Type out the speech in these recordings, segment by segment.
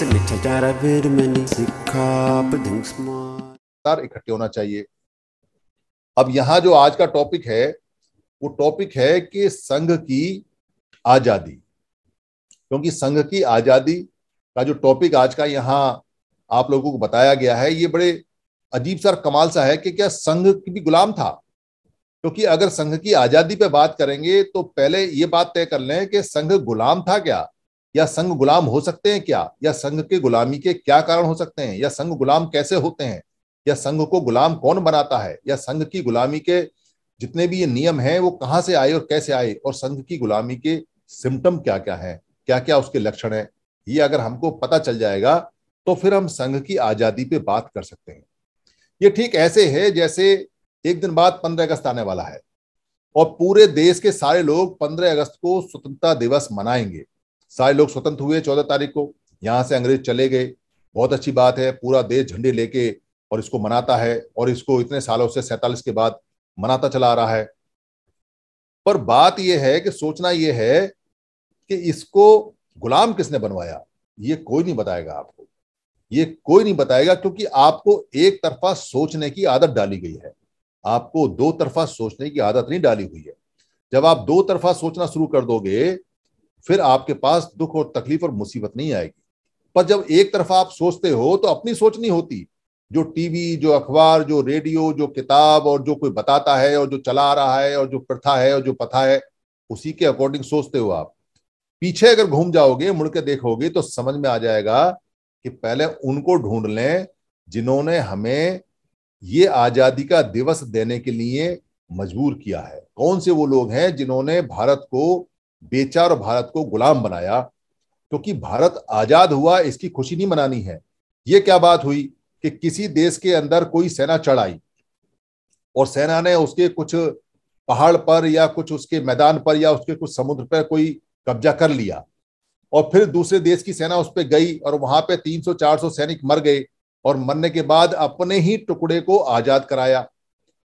इकट्ठे होना चाहिए। अब यहाँ जो आज का टॉपिक है वो टॉपिक है कि संघ की आजादी, क्योंकि संघ की आजादी का जो टॉपिक आज का यहाँ आप लोगों को बताया गया है ये बड़े अजीब सा कमाल सा है कि क्या संघ भी गुलाम था। क्योंकि अगर संघ की आजादी पे बात करेंगे तो पहले ये बात तय कर लें कि संघ गुलाम था क्या, या संघ गुलाम हो सकते हैं क्या, या संघ के गुलामी के क्या कारण हो सकते हैं, या संघ गुलाम कैसे होते हैं, या संघ को गुलाम कौन बनाता है, या संघ की गुलामी के जितने भी ये नियम हैं वो कहाँ से आए और कैसे आए, और संघ की गुलामी के सिम्टम क्या क्या हैं, क्या क्या उसके लक्षण हैं। ये अगर हमको पता चल जाएगा तो फिर हम संघ की आजादी पे बात कर सकते हैं। ये ठीक ऐसे है जैसे एक दिन बाद 15 अगस्त आने वाला है और पूरे देश के सारे लोग 15 अगस्त को स्वतंत्रता दिवस मनाएंगे। सारे लोग स्वतंत्र हुए 14 तारीख को, यहाँ से अंग्रेज चले गए, बहुत अच्छी बात है। पूरा देश झंडे लेके और इसको मनाता है और इसको इतने सालों से 47 के बाद मनाता चला आ रहा है। पर बात यह है कि सोचना यह है कि इसको गुलाम किसने बनवाया, ये कोई नहीं बताएगा आपको, ये कोई नहीं बताएगा, क्योंकि आपको एक तरफा सोचने की आदत डाली गई है। आपको दो तरफा सोचने की आदत नहीं डाली हुई है। जब आप दो तरफा सोचना शुरू कर दोगे फिर आपके पास दुख और तकलीफ और मुसीबत नहीं आएगी। पर जब एक तरफा आप सोचते हो तो अपनी सोच नहीं होती, जो टीवी, जो अखबार, जो रेडियो, जो किताब और जो कोई बताता है और जो चला आ रहा है और जो प्रथा है और जो पता है, उसी के अकॉर्डिंग सोचते हो आप। पीछे अगर घूम जाओगे, मुड़ के देखोगे तो समझ में आ जाएगा कि पहले उनको ढूंढ लें जिन्होंने हमें ये आजादी का दिवस देने के लिए मजबूर किया है। कौन से वो लोग हैं जिन्होंने भारत को बेचा और भारत को गुलाम बनाया। क्योंकि भारत आजाद हुआ इसकी खुशी नहीं मनानी है। ये क्या बात हुई कि किसी देश के अंदर कोई सेना चढ़ आई और सेना ने उसके कुछ पहाड़ पर या कुछ उसके मैदान पर या उसके कुछ समुद्र पर कोई कब्जा कर लिया और फिर दूसरे देश की सेना उस पर गई और वहां पे 300-400 सैनिक मर गए और मरने के बाद अपने ही टुकड़े को आजाद कराया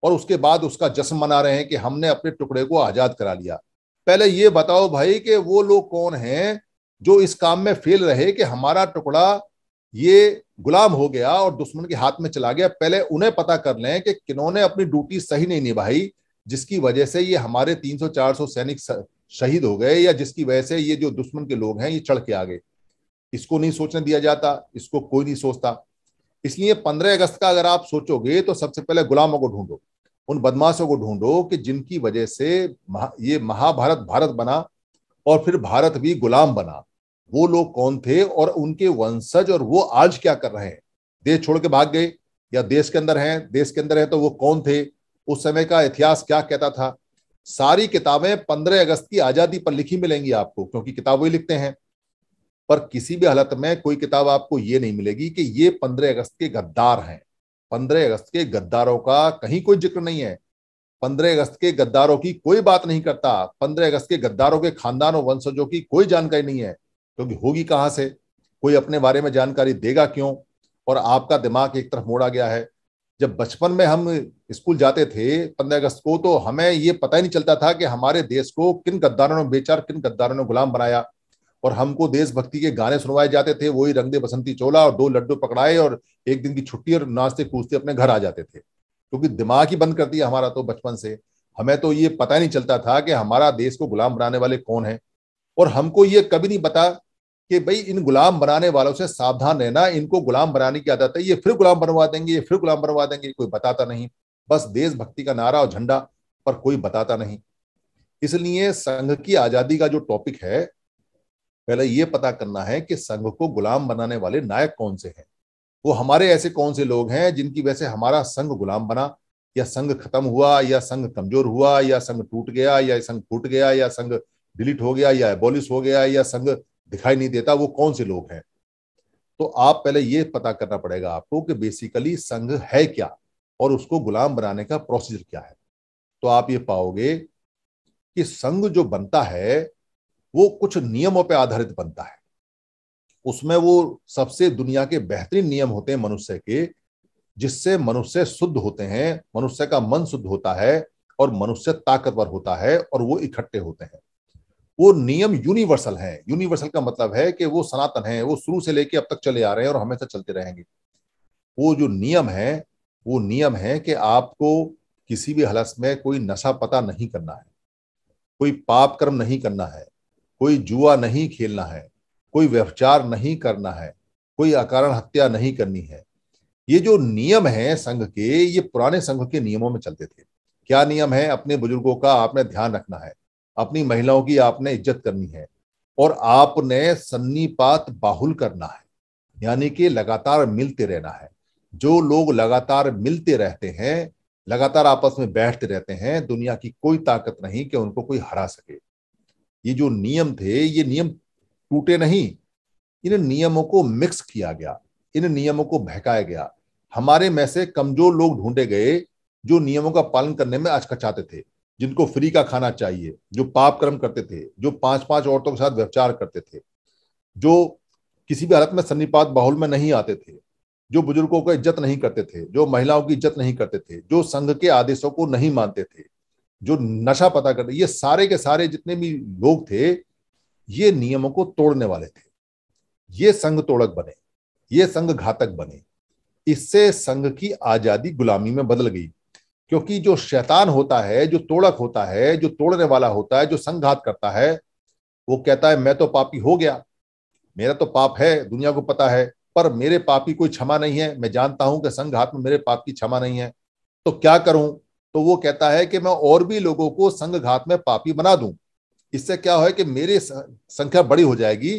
और उसके बाद उसका जश्न मना रहे हैं कि हमने अपने टुकड़े को आजाद करा लिया। पहले ये बताओ भाई कि वो लोग कौन हैं जो इस काम में फेल रहे कि हमारा टुकड़ा ये गुलाम हो गया और दुश्मन के हाथ में चला गया। पहले उन्हें पता कर लें कि किन्होंने अपनी ड्यूटी सही नहीं निभाई जिसकी वजह से ये हमारे 300-400 सैनिक शहीद हो गए, या जिसकी वजह से ये जो दुश्मन के लोग हैं ये चढ़ के आ गए। इसको नहीं सोचने दिया जाता, इसको कोई नहीं सोचता। इसलिए 15 अगस्त का अगर आप सोचोगे तो सबसे पहले गुलामों को ढूंढो, उन बदमाशों को ढूंढो कि जिनकी वजह से ये महाभारत भारत बना और फिर भारत भी गुलाम बना। वो लोग कौन थे और उनके वंशज, और वो आज क्या कर रहे हैं, देश छोड़ के भाग गए या देश के अंदर हैं। देश के अंदर है तो वो कौन थे, उस समय का इतिहास क्या कहता था। सारी किताबें 15 अगस्त की आजादी पर लिखी मिलेंगी आपको, क्योंकि किताब वही लिखते हैं। पर किसी भी हालत में कोई किताब आपको ये नहीं मिलेगी कि ये 15 अगस्त के गद्दार हैं। 15 अगस्त के गद्दारों का कहीं कोई जिक्र नहीं है। 15 अगस्त के गद्दारों की कोई बात नहीं करता। 15 अगस्त के गद्दारों के खानदान और वंशजों की कोई जानकारी नहीं है, क्योंकि होगी कहाँ से, कोई अपने बारे में जानकारी देगा क्यों। और आपका दिमाग एक तरफ मोड़ा गया है। जब बचपन में हम स्कूल जाते थे 15 अगस्त को तो हमें ये पता ही नहीं चलता था कि हमारे देश को किन गद्दारों ने बेचा, किन गद्दारों ने गुलाम बनाया। और हमको देशभक्ति के गाने सुनवाए जाते थे, वही रंग दे बसंती चोला और 2 लड्डू पकड़ाए और एक दिन की छुट्टी, और नाचते कूदते अपने घर आ जाते थे। क्योंकि दिमाग ही बंद कर दिया हमारा तो बचपन से। हमें तो ये पता ही नहीं चलता था कि हमारा देश को गुलाम बनाने वाले कौन है। और हमको ये कभी नहीं पता कि भाई इन गुलाम बनाने वालों से सावधान रहना, इनको गुलाम बनाने की आदत है, ये फिर गुलाम बनवा देंगे, ये फिर गुलाम बनवा देंगे। कोई बताता नहीं, बस देशभक्ति का नारा और झंडा, पर कोई बताता नहीं। इसलिए संघ की आजादी का जो टॉपिक है, पहले ये पता करना है कि संघ को गुलाम बनाने वाले नायक कौन से हैं। वो हमारे ऐसे कौन से लोग हैं जिनकी वजह से हमारा संघ गुलाम बना, या संघ खत्म हुआ, या संघ कमजोर हुआ, या संघ टूट गया, या संघ फूट गया, या संघ डिलीट हो गया, या एबोलिश हो गया, या संघ दिखाई नहीं देता। वो कौन से लोग हैं। तो आप पहले ये पता करना पड़ेगा आपको कि बेसिकली संघ है क्या और उसको गुलाम बनाने का प्रोसीजर क्या है। तो आप ये पाओगे कि संघ जो बनता है वो कुछ नियमों पे आधारित बनता है। उसमें वो सबसे दुनिया के बेहतरीन नियम होते हैं मनुष्य के, जिससे मनुष्य शुद्ध होते हैं, मनुष्य का मन शुद्ध होता है और मनुष्य ताकतवर होता है और वो इकट्ठे होते हैं। वो नियम यूनिवर्सल है। यूनिवर्सल का मतलब है कि वो सनातन है, वो शुरू से लेके अब तक चले आ रहे हैं और हमेशा चलते रहेंगे। वो जो नियम है वो नियम है कि आपको किसी भी हालत में कोई नशा पता नहीं करना है, कोई पाप कर्म नहीं करना है, कोई जुआ नहीं खेलना है, कोई व्यभिचार नहीं करना है, कोई अकारण हत्या नहीं करनी है। ये जो नियम है संघ के, ये पुराने संघ के नियमों में चलते थे। क्या नियम है? अपने बुजुर्गों का आपने ध्यान रखना है, अपनी महिलाओं की आपने इज्जत करनी है और आपने सन्निपात बाहुल करना है, यानी कि लगातार मिलते रहना है। जो लोग लगातार मिलते रहते हैं, लगातार आपस में बैठते रहते हैं, दुनिया की कोई ताकत नहीं कि उनको कोई हरा सके। ये जो नियम थे, ये नियम टूटे नहीं, इन नियमों को मिक्स किया गया, इन नियमों को बहकाया गया। हमारे में से कमजोर लोग ढूंढे गए जो नियमों का पालन करने में अचकचाते थे, जिनको फ्री का खाना चाहिए, जो पाप कर्म करते थे, जो 5-5 औरतों के साथ व्यभिचार करते थे, जो किसी भी हालत में सन्निपात बाहुल में नहीं आते थे, जो बुजुर्गों को इज्जत नहीं करते थे, जो महिलाओं की इज्जत नहीं करते थे, जो संघ के आदेशों को नहीं मानते थे, जो नशा पता करते। ये सारे के सारे जितने भी लोग थे ये नियमों को तोड़ने वाले थे। ये संघ तोड़क बने, ये संघ घातक बने। इससे संघ की आजादी गुलामी में बदल गई, क्योंकि जो शैतान होता है, जो तोड़क होता है, जो तोड़ने वाला होता है, जो संघात करता है, वो कहता है मैं तो पापी हो गया, मेरा तो पाप है, दुनिया को पता है, पर मेरे पाप की कोई क्षमा नहीं है। मैं जानता हूं कि संघात में मेरे पाप की क्षमा नहीं है, तो क्या करूं? तो वो कहता है कि मैं और भी लोगों को संघात में पापी बना दूं। इससे क्या हो कि मेरी संख्या बड़ी हो जाएगी,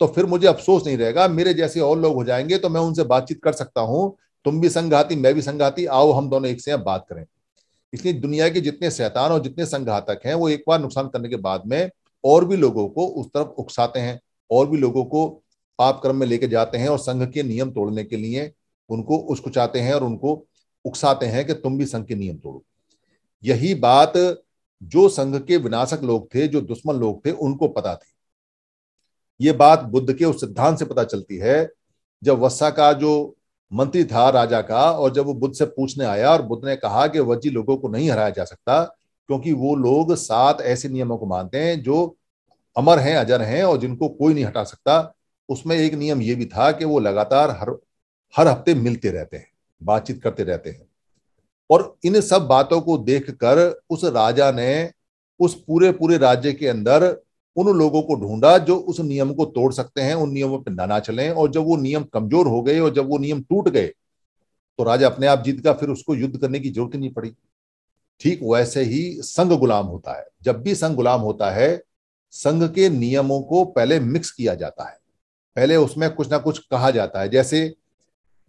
तो फिर मुझे अफसोस नहीं रहेगा, मेरे जैसे और लोग हो जाएंगे तो मैं उनसे बातचीत कर सकता हूं। तुम भी संघाती, मैं भी संघाती, आओ हम दोनों एक से बात करें। इसलिए दुनिया के जितने शैतान और जितने संघातक हैं, वो एक बार नुकसान करने के बाद में और भी लोगों को उस तरफ उकसाते हैं, और भी लोगों को पाप कर्म में लेके जाते हैं और संघ के नियम तोड़ने के लिए उनको उचकुचाते हैं और उनको उकसाते हैं कि तुम भी संघ के नियम तोड़ो। यही बात जो संघ के विनाशक लोग थे, जो दुश्मन लोग थे, उनको पता थी। ये बात बुद्ध के उस सिद्धांत से पता चलती है, जब वत्सा का जो मंत्री था राजा का, और जब वो बुद्ध से पूछने आया और बुद्ध ने कहा कि वज्जी लोगों को नहीं हराया जा सकता, क्योंकि वो लोग 7 ऐसे नियमों को मानते हैं जो अमर हैं, अजर हैं और जिनको कोई नहीं हटा सकता। उसमें एक नियम ये भी था कि वो लगातार हर हफ्ते मिलते रहते हैं, बातचीत करते रहते हैं। और इन सब बातों को देखकर उस राजा ने उस पूरे राज्य के अंदर उन लोगों को ढूंढा जो उस नियम को तोड़ सकते हैं, उन नियमों पर ना चलें। और जब वो नियम कमजोर हो गए और जब वो नियम टूट गए, तो राजा अपने आप जीत गया, फिर उसको युद्ध करने की जरूरत नहीं पड़ी। ठीक वैसे ही संघ गुलाम होता है। जब भी संघ गुलाम होता है, संघ के नियमों को पहले मिक्स किया जाता है, पहले उसमें कुछ ना कुछ कहा जाता है। जैसे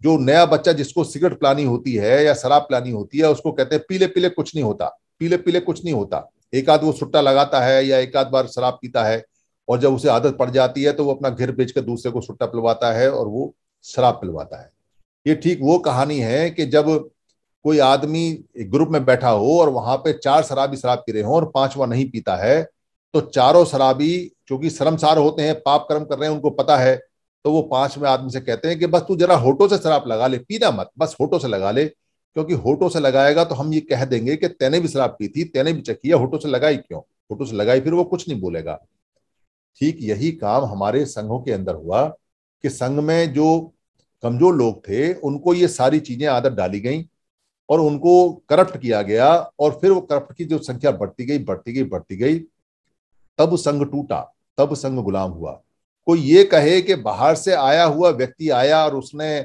जो नया बच्चा जिसको सिगरेट पिलानी होती है या शराब पिलानी होती है, उसको कहते हैं पीले कुछ नहीं होता, पीले कुछ नहीं होता। एक आध वो सुट्टा लगाता है या एक आध बार शराब पीता है, और जब उसे आदत पड़ जाती है तो वो अपना घर बेच कर दूसरे को सुट्टा पिलवाता है और वो शराब पिलवाता है। ये ठीक वो कहानी है कि जब कोई आदमी एक ग्रुप में बैठा हो और वहां पे 4 शराबी शराब पी रहे हों और 5वां नहीं पीता है, तो 4 शराबी चूंकि शर्मसार होते हैं, पाप कर्म कर रहे हैं, उनको पता है, तो वो 5वें आदमी से कहते हैं कि बस तू जरा होठों से शराब लगा ले, पीना मत, बस होठों से लगा ले, क्योंकि होठों से लगाएगा तो हम ये कह देंगे कि तैने भी शराब पी थी, तैने भी चखी है, होठों से लगाई क्यों? होठों से लगाई, फिर वो कुछ नहीं बोलेगा। ठीक यही काम हमारे संघों के अंदर हुआ कि संघ में जो कमजोर लोग थे उनको ये सारी चीजें आदत डाली गई और उनको करप्ट किया गया, और फिर वो करप्ट की जो संख्या बढ़ती गई, तब संघ टूटा, तब संघ गुलाम हुआ। कोई ये कहे कि बाहर से आया हुआ व्यक्ति आया और उसने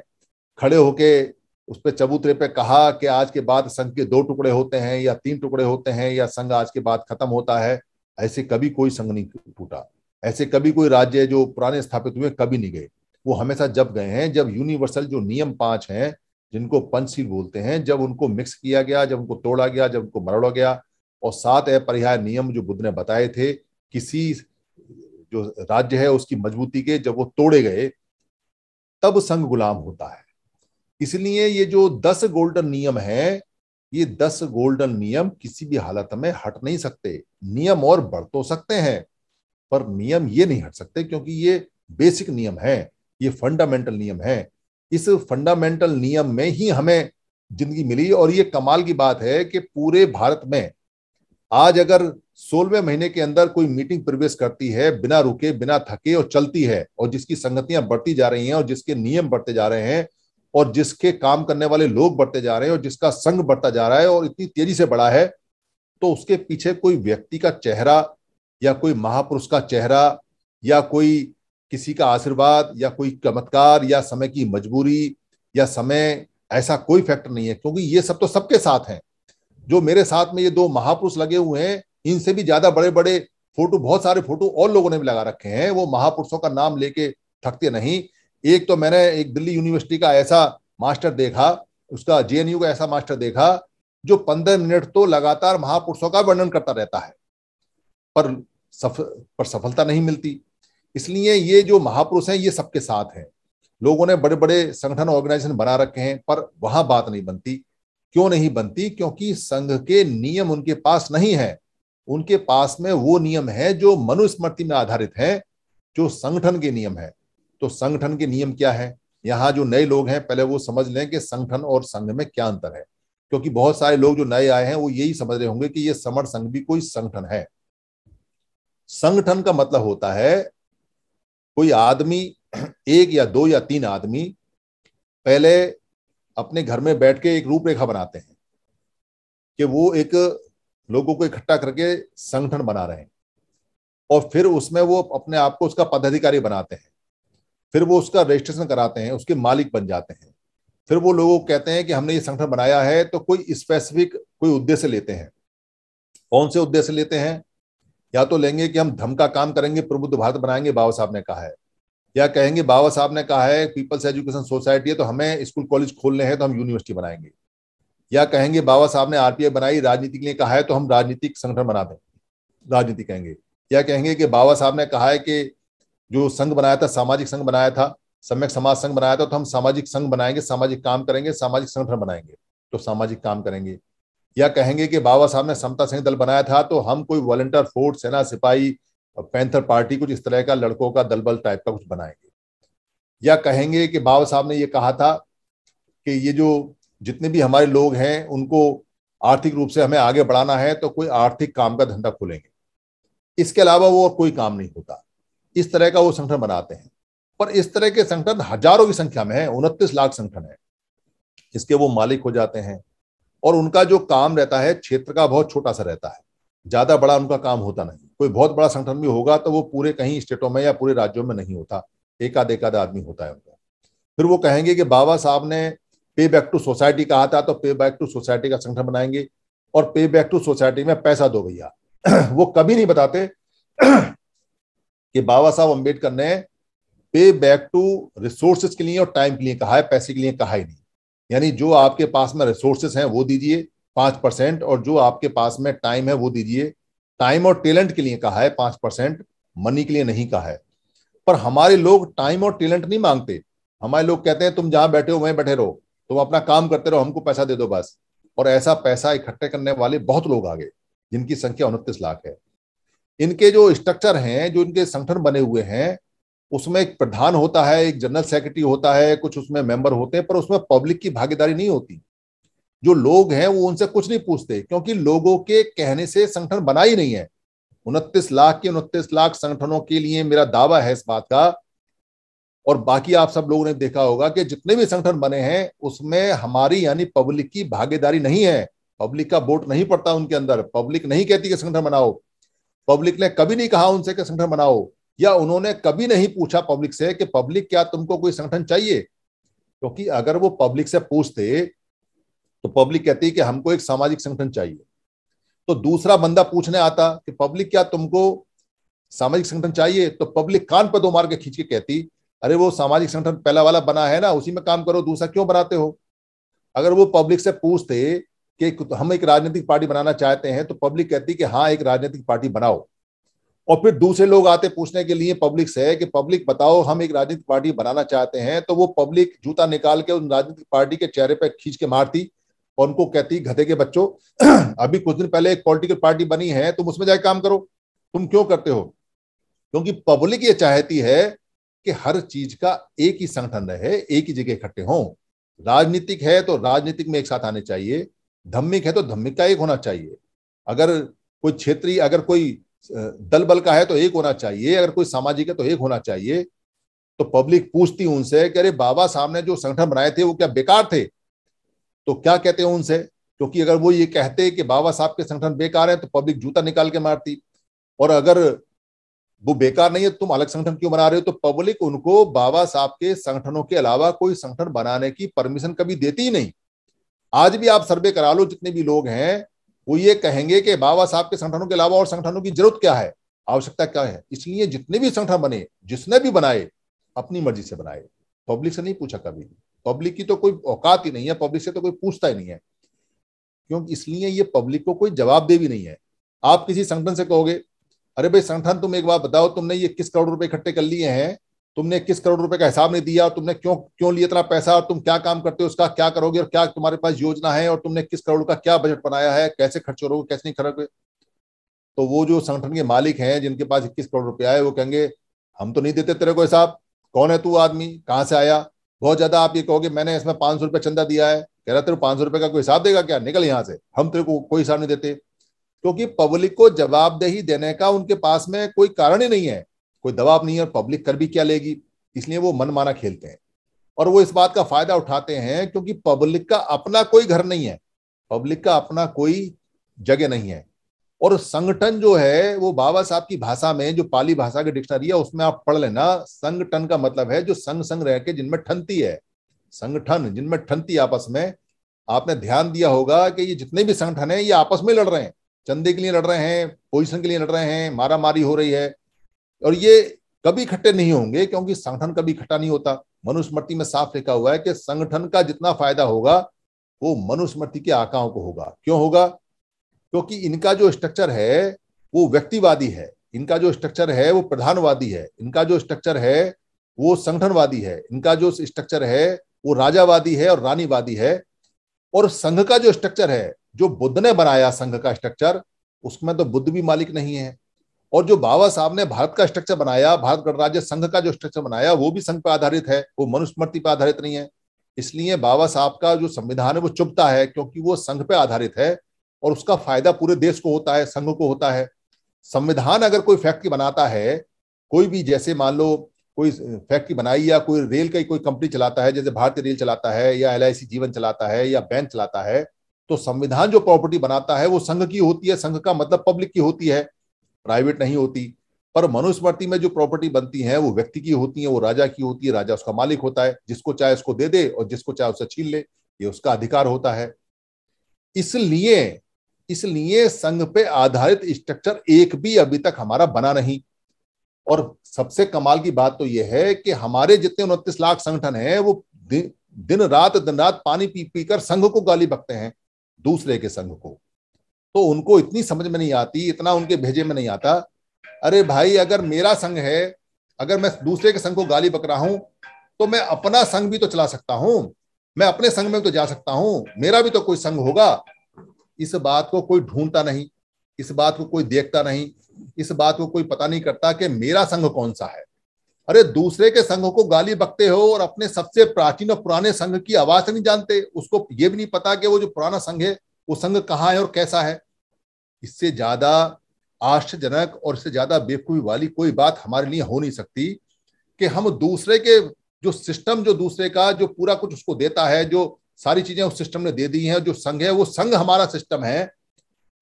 खड़े होके उस पर चबूतरे पे कहा कि आज के बाद संघ के 2 टुकड़े होते हैं या 3 टुकड़े होते हैं या संघ आज के बाद खत्म होता है, ऐसे कभी कोई संघ नहीं टूटा। ऐसे कभी कोई राज्य जो पुराने स्थापित हुए कभी नहीं गए, वो हमेशा जब गए हैं जब यूनिवर्सल जो नियम 5 हैं, जिनको पंचशील बोलते हैं, जब उनको मिक्स किया गया, जब उनको तोड़ा गया, जब उनको मरोड़ा गया। और 7 अपरिहार्य नियम जो बुद्ध ने बताए थे, किसी जो राज्य है उसकी मजबूती के जब वो तोड़े गए, तब संघ गुलाम होता है। इसलिए ये जो 10 गोल्डन नियम है, ये 10 गोल्डन नियम किसी भी हालत में हट नहीं सकते। नियम और बढ़ तो सकते हैं, पर नियम ये नहीं हट सकते, क्योंकि ये बेसिक नियम है, ये फंडामेंटल नियम है। इस फंडामेंटल नियम में ही हमें जिंदगी मिली। और ये कमाल की बात है कि पूरे भारत में आज अगर 16वें महीने के अंदर कोई मीटिंग प्रवेश करती है बिना रुके बिना थके और चलती है, और जिसकी संगतियां बढ़ती जा रही हैं और जिसके नियम बढ़ते जा रहे हैं और जिसके काम करने वाले लोग बढ़ते जा रहे हैं और जिसका संघ बढ़ता जा रहा है और इतनी तेजी से बढ़ा है, तो उसके पीछे कोई व्यक्ति का चेहरा या कोई महापुरुष का चेहरा या कोई किसी का आशीर्वाद या कोई चमत्कार या समय की मजबूरी या समय, ऐसा कोई फैक्टर नहीं है। क्योंकि ये सब तो सबके साथ हैं। जो मेरे साथ में ये दो महापुरुष लगे हुए हैं, इनसे भी ज्यादा बड़े बड़े फोटो, बहुत सारे फोटो और लोगों ने भी लगा रखे हैं। वो महापुरुषों का नाम लेके थकते नहीं। एक तो मैंने एक दिल्ली यूनिवर्सिटी का ऐसा मास्टर देखा, उसका JNU का ऐसा मास्टर देखा जो 15 मिनट तो लगातार महापुरुषों का वर्णन करता रहता है, पर सफलता नहीं मिलती। इसलिए ये जो महापुरुष हैं ये सबके साथ हैं। लोगों ने बड़े बड़े संगठन ऑर्गेनाइजेशन बना रखे हैं, पर वहां बात नहीं बनती। क्यों नहीं बनती? क्योंकि संघ के नियम उनके पास नहीं है। उनके पास में वो नियम है जो मनुस्मृति में आधारित है, जो संगठन के नियम है। तो संगठन के नियम क्या है? यहाँ जो नए लोग हैं पहले वो समझ लें कि संगठन और संघ में क्या अंतर है, क्योंकि बहुत सारे लोग जो नए आए हैं वो यही समझ रहे होंगे कि ये समर संघ भी कोई संगठन है। संगठन का मतलब होता है कोई आदमी, एक या दो या तीन आदमी, पहले अपने घर में बैठ के एक रूपरेखा बनाते हैं कि वो एक लोगों को इकट्ठा करके संगठन बना रहे हैं, और फिर उसमें वो अपने आप को उसका पदाधिकारी बनाते हैं, फिर वो उसका रजिस्ट्रेशन कराते हैं, उसके मालिक बन जाते हैं। फिर वो लोगों को कहते हैं कि हमने ये संगठन बनाया है, तो कोई स्पेसिफिक कोई उद्देश्य लेते हैं। कौन से उद्देश्य लेते हैं? या तो लेंगे कि हम धम्म का काम करेंगे, प्रबुद्ध भारत बनाएंगे, बाबा साहब ने कहा है, या कहेंगे बाबा साहब ने कहा है पीपल्स एजुकेशन सोसाइटी है तो हमें स्कूल कॉलेज खोलने हैं तो हम यूनिवर्सिटी बनाएंगे, या कहेंगे बाबा साहब ने RPI बनाई राजनीति के लिए कहा है तो हम राजनीतिक संगठन बना दें, राजनीति कहेंगे, या कहेंगे कि बाबा साहब ने कहा है कि जो संघ बनाया था, सामाजिक संघ बनाया था, सम्यक समाज संघ बनाया था, तो हम सामाजिक संघ बनाएंगे, सामाजिक काम करेंगे, सामाजिक संगठन बनाएंगे तो सामाजिक काम करेंगे, या कहेंगे कि बाबा साहब ने समता सैनिक दल बनाया था तो हम कोई वॉलंटियर फोर्स, सेना, सिपाही, पैंथर पार्टी, कुछ इस तरह का लड़कों का दल बल टाइप का कुछ बनाएंगे, या कहेंगे कि बाबा साहब ने ये कहा था कि ये जो जितने भी हमारे लोग हैं उनको आर्थिक रूप से हमें आगे बढ़ाना है तो कोई आर्थिक काम का धंधा खोलेंगे। इसके अलावा वो और कोई काम नहीं होता। इस तरह का वो संगठन बनाते हैं, पर इस तरह के संगठन हजारों की संख्या में है, 29 लाख संगठन है, इसके वो मालिक हो जाते हैं, और उनका जो काम रहता है क्षेत्र का बहुत छोटा सा रहता है, ज्यादा बड़ा उनका काम होता नहीं। कोई बहुत बड़ा संगठन भी होगा तो वो पूरे कहीं स्टेटों में या पूरे राज्यों में नहीं होता, एकाध आदमी होता है उनका। फिर वो कहेंगे कि बाबा साहब ने पे बैक टू सोसाइटी कहा था तो पे बैक टू सोसाइटी का संगठन बनाएंगे और पे बैक टू सोसाइटी में पैसा दो भैया। वो कभी नहीं बताते कि बाबा साहब अम्बेडकर ने पे बैक टू रिसोर्सेज के लिए और टाइम के लिए कहा है, पैसे के लिए कहा ही नहीं। यानी जो आपके पास में रिसोर्सेज हैं वो दीजिए 5%, और जो आपके पास में टाइम है वो दीजिए, टाइम और टैलेंट के लिए कहा है 5%, मनी के लिए नहीं कहा है। पर हमारे लोग टाइम और टैलेंट नहीं मांगते। हमारे लोग कहते हैं तुम जहां बैठे हो वहीं बैठे रहो, तुम अपना काम करते रहो, हमको पैसा दे दो बस। और ऐसा पैसा इकट्ठे करने वाले बहुत लोग आ गए, जिनकी संख्या 29 लाख है। इनके जो स्ट्रक्चर हैं, जो इनके संगठन बने हुए हैं, उसमें एक प्रधान होता है, एक जनरल सेक्रेटरी होता है, कुछ उसमें मेंबर होते हैं, पर उसमें पब्लिक की भागीदारी नहीं होती। जो लोग हैं वो उनसे कुछ नहीं पूछते, क्योंकि लोगों के कहने से संगठन बना ही नहीं है। 29 लाख के 29 लाख संगठनों के लिए मेरा दावा है इस बात का, और बाकी आप सब लोगों ने देखा होगा कि जितने भी संगठन बने हैं उसमें हमारी यानी पब्लिक की भागीदारी नहीं है। पब्लिक का वोट नहीं पड़ता उनके अंदर, पब्लिक नहीं कहती कि संगठन बनाओ, पब्लिक ने कभी नहीं कहा उनसे कि संगठन बनाओ, या उन्होंने कभी नहीं पूछा पब्लिक से कि पब्लिक क्या तुमको कोई संगठन चाहिए। क्योंकि अगर वो पब्लिक से पूछते तो पब्लिक कहती कि हमको एक सामाजिक संगठन चाहिए, तो दूसरा बंदा पूछने आता कि पब्लिक क्या तुमको सामाजिक संगठन चाहिए, तो पब्लिक कान पर दो मार के खींच के कहती अरे वो सामाजिक संगठन पहला वाला बना है ना, उसी में काम करो, दूसरा क्यों बनाते हो। अगर वो पब्लिक से पूछते कि हम एक राजनीतिक पार्टी बनाना चाहते हैं, तो पब्लिक कहती कि हाँ एक राजनीतिक पार्टी बनाओ, और फिर दूसरे लोग आते पूछने के लिए पब्लिक से कि पब्लिक बताओ हम एक राजनीतिक पार्टी बनाना चाहते हैं, तो वो पब्लिक जूता निकाल के उन राजनीतिक पार्टी के चेहरे पर खींच के मारती और उनको कहती गधे के बच्चों, अभी कुछ दिन पहले एक पॉलिटिकल पार्टी बनी है तुम उसमें जाके काम करो, तुम क्यों करते हो। क्योंकि पब्लिक ये चाहती है कि हर चीज का एक ही संगठन रहे, एक ही जगह इकट्ठे हों। राजनीतिक है तो राजनीतिक में एक साथ आने चाहिए, धम्मिक है तो धम्मिक का एक होना चाहिए। अगर कोई क्षेत्रीय अगर कोई दल बल का है तो एक होना चाहिए, अगर कोई सामाजिक है तो एक होना चाहिए। तो पब्लिक पूछती उनसे कि अरे बाबा साहब ने जो संगठन बनाए थे वो क्या बेकार थे, तो क्या कहते हैं उनसे? क्योंकि अगर वो ये कहते कि बाबा साहब के संगठन बेकार है तो पब्लिक जूता निकाल के मारती, और अगर वो बेकार नहीं है तुम अलग संगठन क्यों बना रहे हो? तो पब्लिक उनको बाबा साहब के संगठनों के अलावा कोई संगठन बनाने की परमिशन कभी देती ही नहीं। आज भी आप सर्वे करा लो, जितने भी लोग हैं वो ये कहेंगे कि बाबा साहब के संगठनों के अलावा और संगठनों की जरूरत क्या है, आवश्यकता क्या है। इसलिए जितने भी संगठन बने, जिसने भी बनाए, अपनी मर्जी से बनाए, पब्लिक से नहीं पूछा कभी। पब्लिक की तो कोई औकात ही नहीं है, पब्लिक से तो कोई पूछता ही नहीं है, क्योंकि इसलिए ये पब्लिक को कोई जवाबदेही भी नहीं है। आप किसी संगठन से कहोगे अरे भाई संगठन तुम एक बार बताओ, तुमने ये किस करोड़ रुपए इकट्ठे कर लिए हैं, तुमने किस करोड़ रुपए का हिसाब नहीं दिया, और तुमने क्यों लिया इतना पैसा, और तुम क्या काम करते हो, उसका क्या करोगे, और क्या तुम्हारे पास योजना है, और तुमने किस करोड़ का क्या बजट बनाया है, कैसे खर्च करोगे, कैसे नहीं खर्चोगे। तो वो जो संगठन के मालिक हैं जिनके पास 21 करोड़ रुपया है वो कहेंगे हम तो नहीं देते तेरे को हिसाब, कौन है तू, आदमी कहाँ से आया। बहुत ज्यादा आप ये कहोगे मैंने इसमें 500 रुपये चंदा दिया है, कह रहा तेरे 500 रुपये का कोई हिसाब देगा क्या, निकल यहाँ से, हम तेरे को कोई हिसाब नहीं देते। क्योंकि पब्लिक को जवाबदेही देने का उनके पास में कोई कारण ही नहीं है, कोई दबाव नहीं है, और पब्लिक कर भी क्या लेगी। इसलिए वो मनमाना खेलते हैं और वो इस बात का फायदा उठाते हैं क्योंकि पब्लिक का अपना कोई घर नहीं है, पब्लिक का अपना कोई जगह नहीं है। और संगठन जो है वो बाबा साहब की भाषा में, जो पाली भाषा की डिक्शनरी है उसमें आप पढ़ लेना, संगठन का मतलब है जो संग संग रह के जिनमें ठनती है, संगठन जिनमें ठनती आपस में। आपने ध्यान दिया होगा कि ये जितने भी संगठन है ये आपस में लड़ रहे हैं, चंदे के लिए लड़ रहे हैं, पोजीशन के लिए लड़ रहे हैं, मारा मारी हो रही है, और ये कभी इकट्ठे नहीं होंगे क्योंकि संगठन कभी इकट्ठा नहीं होता। मनुस्मृति में साफ लिखा हुआ है कि संगठन का जितना फायदा होगा वो मनुस्मृति के आकाओं को होगा। क्यों होगा? क्योंकि इनका जो स्ट्रक्चर है वो व्यक्तिवादी है, इनका जो स्ट्रक्चर है वो प्रधानवादी है, इनका जो स्ट्रक्चर है वो संगठनवादी है, इनका जो स्ट्रक्चर है वो राजावादी है और रानीवादी है। और संघ का जो स्ट्रक्चर है, जो बुद्ध ने बनाया संघ का स्ट्रक्चर, उसमें तो बुद्ध भी मालिक नहीं है। और जो बाबा साहब ने भारत का स्ट्रक्चर बनाया, भारत गणराज्य संघ का जो स्ट्रक्चर बनाया, वो भी संघ पर आधारित है, वो मनुस्मृति पर आधारित नहीं है। इसलिए बाबा साहब का जो संविधान है वो चुभता है क्योंकि वो संघ पर आधारित है और उसका फायदा पूरे देश को होता है, संघ को होता है। संविधान अगर कोई फैक्ट्री बनाता है, कोई भी, जैसे मान लो कोई फैक्ट्री बनाई या कोई रेल का कोई कंपनी चलाता है, जैसे भारतीय रेल चलाता है या LIC जीवन चलाता है या बैंक चलाता है, तो संविधान जो प्रॉपर्टी बनाता है वो संघ की होती है। संघ का मतलब पब्लिक की होती है, प्राइवेट नहीं होती। पर मनुस्मृति में जो प्रॉपर्टी बनती है वो व्यक्ति की होती है, वो राजा की होती है, राजा उसका मालिक होता है, जिसको चाहे उसको दे दे और जिसको चाहे उससे छीन ले, ये उसका अधिकार होता है। इसलिए संघ पे आधारित स्ट्रक्चर एक भी अभी तक हमारा बना नहीं। और सबसे कमाल की बात तो यह है कि हमारे जितने 29 लाख संगठन हैं वो दिन रात पानी पी कर संघ को गाली बकते हैं, दूसरे के संघ को। तो उनको इतनी समझ में नहीं आती, इतना उनके भेजे में नहीं आता। अरे भाई अगर मेरा संघ है, अगर मैं दूसरे के संघ को गाली बक रहा हूं तो मैं अपना संघ भी तो चला सकता हूं, मैं अपने संघ में तो जा सकता हूं, मेरा भी तो कोई संघ होगा। इस बात को कोई ढूंढता नहीं, इस बात को कोई देखता नहीं, इस बात को कोई पता नहीं करता कि मेरा संघ कौन सा है। अरे दूसरे के संघ को गाली बकते हो और अपने सबसे प्राचीन और पुराने संघ की आवाज नहीं जानते, उसको ये भी नहीं पता कि वो जो पुराना संघ है वो संघ कहाँ है और कैसा है। इससे ज्यादा आश्चर्यजनक और इससे ज्यादा बेवकूफी वाली कोई बात हमारे लिए हो नहीं सकती कि हम दूसरे के जो सिस्टम, जो दूसरे का जो पूरा कुछ उसको देता है, जो सारी चीजें उस सिस्टम ने दे दी हैं, जो संघ है वो संघ हमारा सिस्टम है,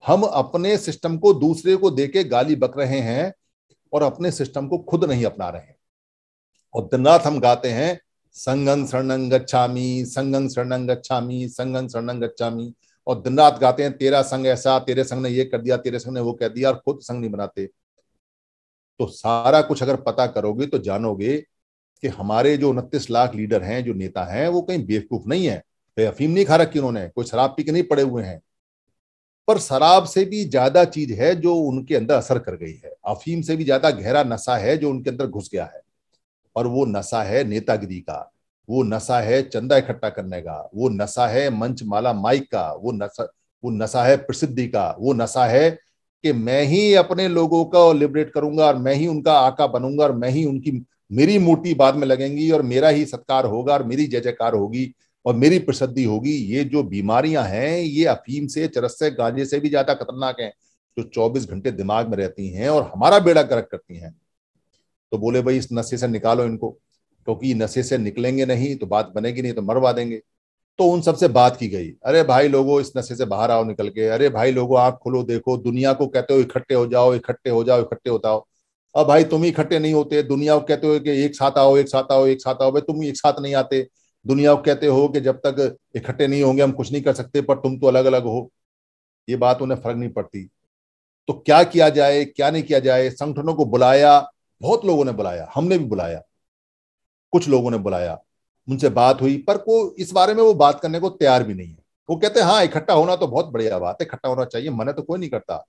हम अपने सिस्टम को दूसरे को देके गाली बक रहे हैं और अपने सिस्टम को खुद नहीं अपना रहे हैं। और दिन रात हम गाते हैं संघं शरणं गच्छामि, संघं शरणं गच्छामि, संघं शरणं गच्छामि, और दिन रात गाते हैं तेरा संघ ऐसा, तेरे संघ ने ये कर दिया, तेरे संघ ने वो कर दिया, और खुद संघ नहीं बनाते। तो सारा कुछ अगर पता करोगे तो जानोगे कि हमारे जो 29 लाख लीडर हैं, जो नेता हैं, वो कहीं बेवकूफ नहीं है, कोई अफीम नहीं खा रखी उन्होंने, कोई शराब पी के नहीं पड़े हुए हैं। पर शराब से भी ज्यादा चीज है जो उनके अंदर असर कर गई है, अफीम से भी ज्यादा गहरा नशा है जो उनके अंदर घुस गया है। और वो नशा है नेतागिरी का, वो नशा है चंदा इकट्ठा करने का, वो नशा है मंच माला माइक का, वो नशा है प्रसिद्धि का, वो नशा है कि मैं ही अपने लोगों को लिबरेट करूंगा और मैं ही उनका आका बनूंगा और मैं ही उनकी, मेरी मूर्ति बाद में लगेंगी और मेरा ही सत्कार होगा और मेरी जय जयकार होगी और मेरी प्रसिद्धि होगी। ये जो बीमारियां हैं ये अफीम से, चरस से, गांजे से भी ज्यादा खतरनाक हैं। जो 24 घंटे दिमाग में रहती हैं और हमारा बेड़ा गर्क करती हैं। तो बोले भाई इस नशे से निकालो इनको, क्योंकि नशे से निकलेंगे नहीं तो बात बनेगी नहीं तो मरवा देंगे। तो उन सबसे बात की गई, अरे भाई लोगों इस नशे से बाहर आओ निकल के, अरे भाई लोगों आँख खोलो देखो, दुनिया को कहते हो इकट्ठे हो जाओ इकट्ठे हो जाओ इकट्ठे होता हो, अब भाई तुम ही इकट्ठे नहीं होते। दुनिया को कहते हो कि एक साथ आओ एक साथ आओ एक साथ आओ, भाई तुम ही एक साथ नहीं आते। दुनिया को कहते हो कि जब तक इकट्ठे नहीं होंगे हम कुछ नहीं कर सकते, पर तुम तो अलग अलग हो। ये बात उन्हें फर्क नहीं पड़ती। तो क्या किया जाए क्या नहीं किया जाए, संगठनों को बुलाया, बहुत लोगों ने बुलाया, हमने भी बुलाया, कुछ लोगों ने बुलाया, उनसे बात हुई, पर को इस बारे में वो बात करने को तैयार भी नहीं है। वो कहते हैं हाँ इकट्ठा होना तो बहुत बढ़िया बात है, इकट्ठा होना चाहिए, मना तो कोई नहीं करता,